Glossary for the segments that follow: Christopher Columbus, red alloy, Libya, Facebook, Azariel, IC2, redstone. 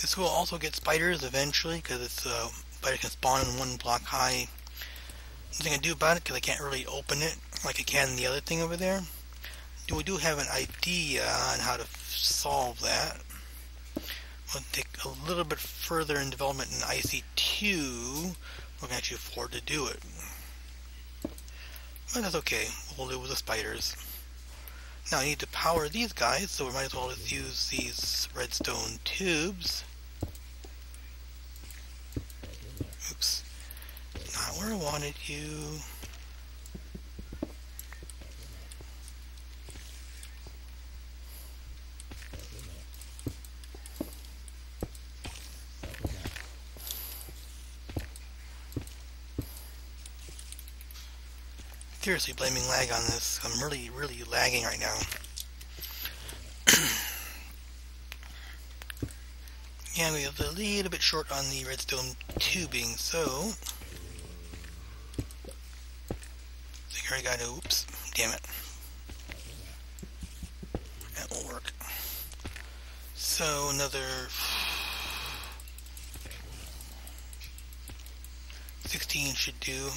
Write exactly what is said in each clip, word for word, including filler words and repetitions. This will also get spiders eventually, because it's uh, spider can spawn in one block high. Nothing I can do about it because I can't really open it like I can the other thing over there. We do have an idea on how to solve that. We'll take a little bit further in development in I C two. We can actually afford to do it, but that's okay. We'll deal with the spiders. Now I need to power these guys, so we might as well just use these redstone tubes. Oops, not where I wanted you. Seriously blaming lag on this. I'm really, really lagging right now. Yeah, we have a little bit short on the redstone tubing, so I think I gotta, oops, damn it. That won't work. So another sixteen should do.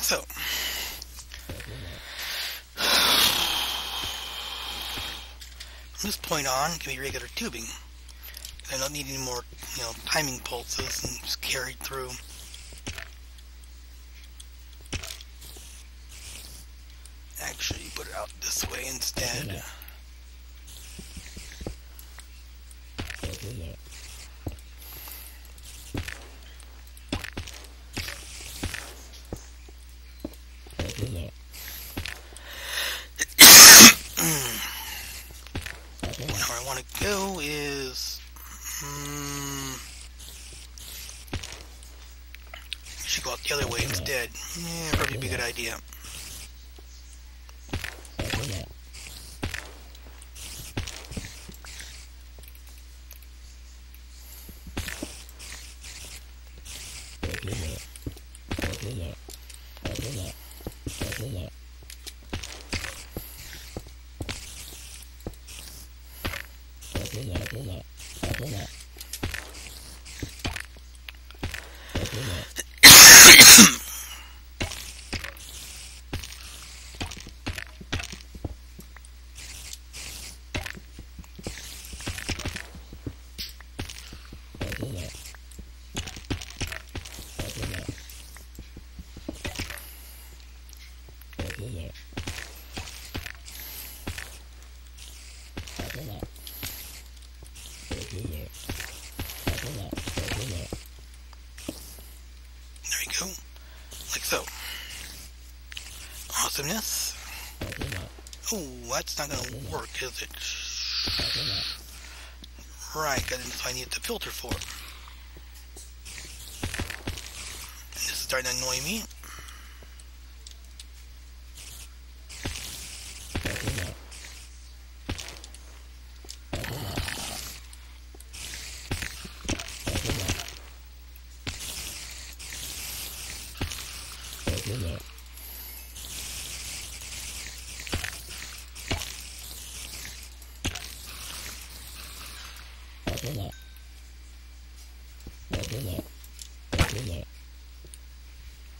So, from this point on, it can be regular tubing. I don't need any more, you know, timing pulses and just carried through. Actually, put it out this way instead. Yeah, probably be a good idea. Awesomeness. Oh, that's not gonna work, is it? Right, so I need the filter for it. And this is starting to annoy me.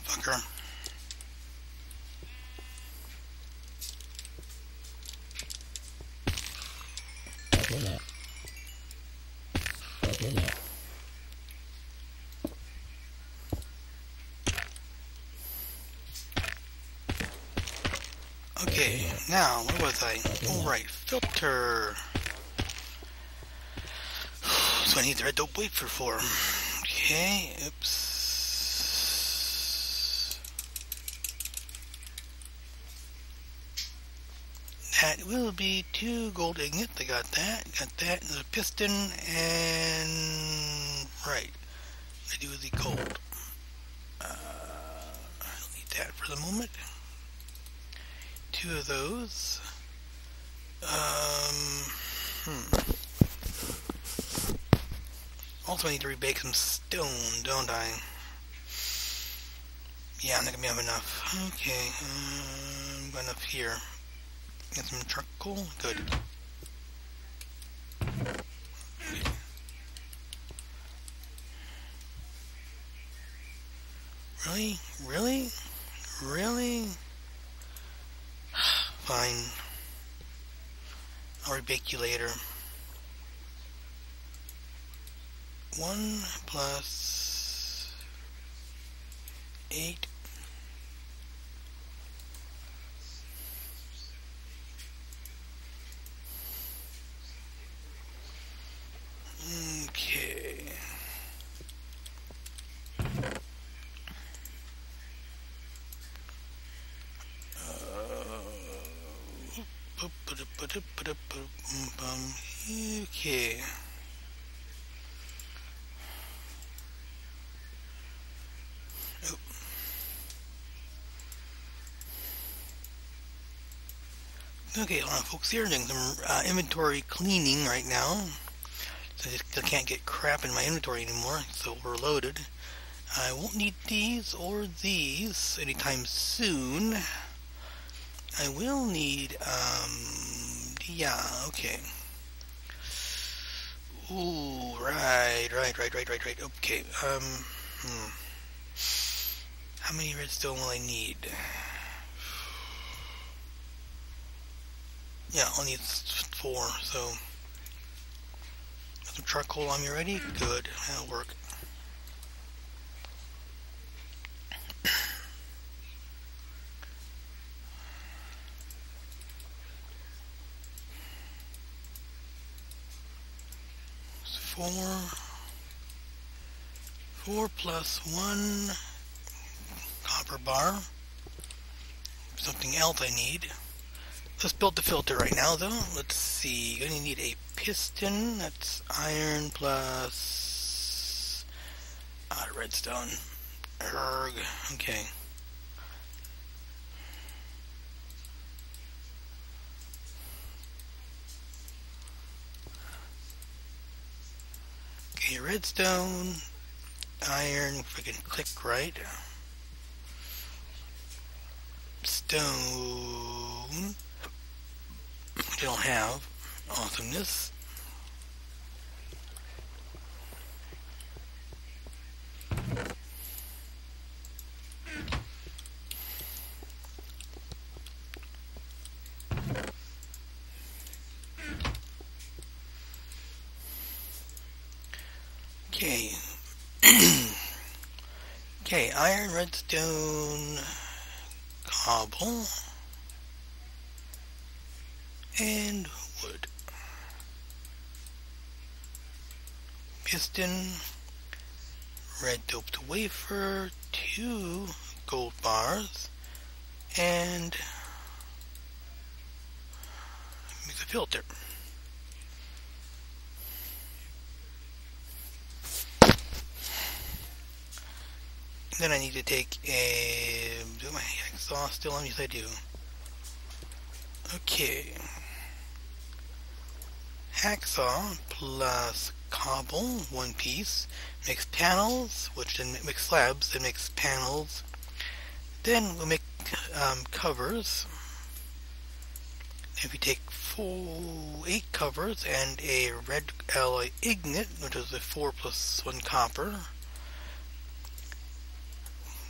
Fucker. Okay, now what was I? All right, filter. So I need the red dope wafer for. Okay, oops. That will be two gold ingots. I got that, got that, and the piston, and right. I do the gold. Uh, I'll leave that for the moment. Two of those. Um, hmm. Also, I need to rebake some stone, don't I? Yeah, I'm not gonna have enough. Okay, um, got enough here. Get some charcoal. Good. Really? Really? Really? Fine. I'll rebake you later. One plus eight. Okay. Okay. Oh. Okay, well, folks, here doing some uh, inventory cleaning right now. So I just I can't get crap in my inventory anymore, so we're loaded. I won't need these or these anytime soon. I will need, um, yeah, okay. Ooh, right, right, right, right, right, right, okay, um, hmm. How many redstone will I need? Yeah, I'll need four, so. Some charcoal on me already? Good, that'll work. Four, four plus one copper bar. Something else I need. Let's build the filter right now, though. Let's see. You're gonna need a piston. That's iron plus uh, redstone. Erg. Okay. Okay, redstone, iron, if I can click right, stone, which I don't have, awesomeness, okay. Okay, iron, redstone, cobble, and wood. Piston, red doped wafer, two gold bars, and make a filter. Then I need to take a... Do my hacksaw still on? Yes, I do. Okay. Hacksaw plus cobble, one piece, makes panels, which then makes slabs, then makes panels. Then we'll make um, covers. If we take four, eight covers and a red alloy ingot, which is a four plus one copper.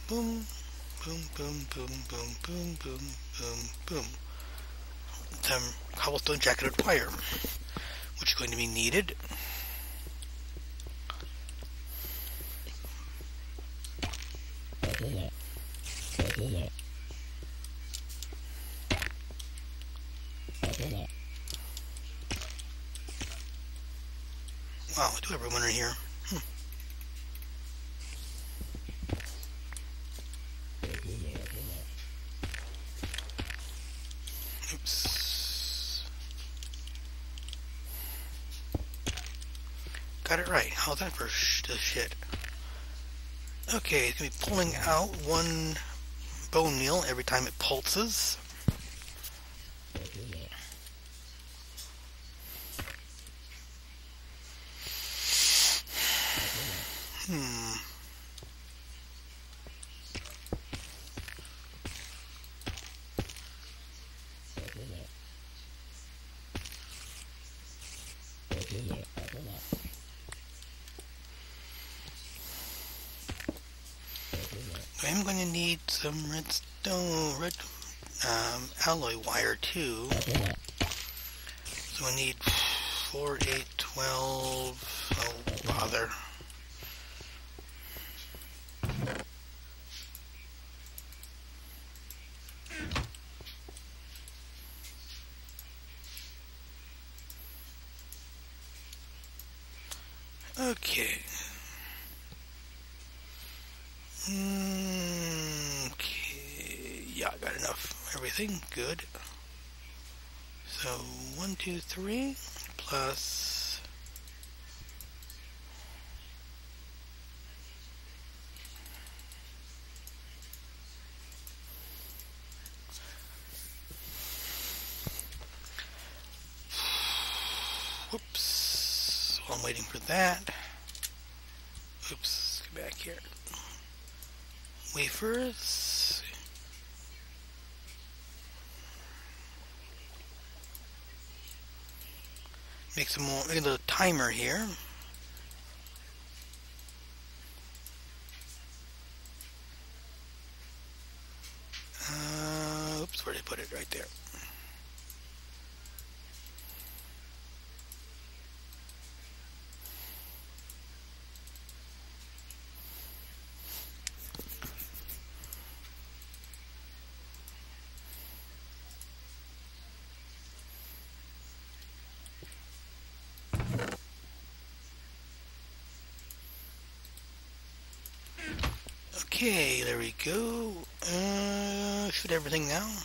Boom, boom, boom, boom, boom, boom, boom, boom, boom. Some cobblestone jacketed wire, which is going to be needed. Wow, I do have a winner here. Hmm. Got it right. How's that for sh the shit? Okay, it's going to be pulling out one bone meal every time it pulses. Hmm. I'm going to need some redstone, red um, alloy wire too. So I need four, eight, twelve. Oh, bother. Okay. Okay, yeah, I got enough of everything, good. So, one, two, three, plus... Whoops, while I'm waiting for that. Oops, get back here. Wafers. Make some more, make a little timer here. Uh, oops, where did I put it? Right there. Okay, there we go. Uh, shoot everything now.